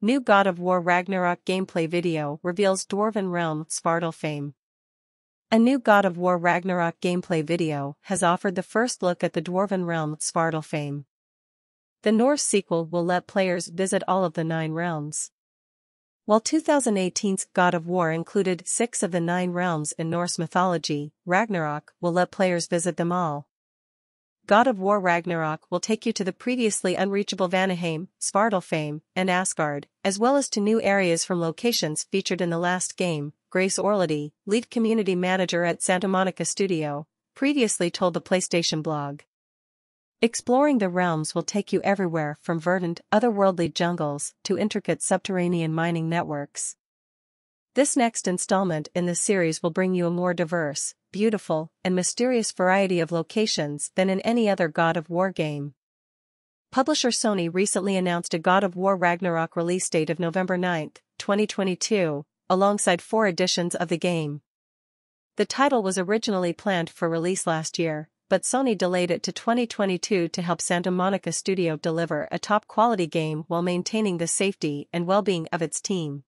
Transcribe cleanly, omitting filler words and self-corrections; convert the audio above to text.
New God of War Ragnarök gameplay video reveals Dwarven Realm Svartalfheim. A new God of War Ragnarök gameplay video has offered the first look at the Dwarven Realm Svartalfheim. The Norse sequel will let players visit all of the 9 realms. While 2018's God of War included 6 of the 9 realms in Norse mythology, Ragnarök will let players visit them all. God of War Ragnarök will take you to the previously unreachable Vanaheim, Svartalfheim, and Asgard, as well as to new areas from locations featured in the last game. Grace Orlady, lead community manager at Santa Monica Studio, previously told the PlayStation Blog. Exploring the realms will take you everywhere from verdant, otherworldly jungles to intricate subterranean mining networks. This next installment in this series will bring you a more diverse, beautiful, and mysterious variety of locations than in any other God of War game. Publisher Sony recently announced a God of War Ragnarök release date of November 9, 2022, alongside 4 editions of the game. The title was originally planned for release last year, but Sony delayed it to 2022 to help Santa Monica Studio deliver a top-quality game while maintaining the safety and well-being of its team.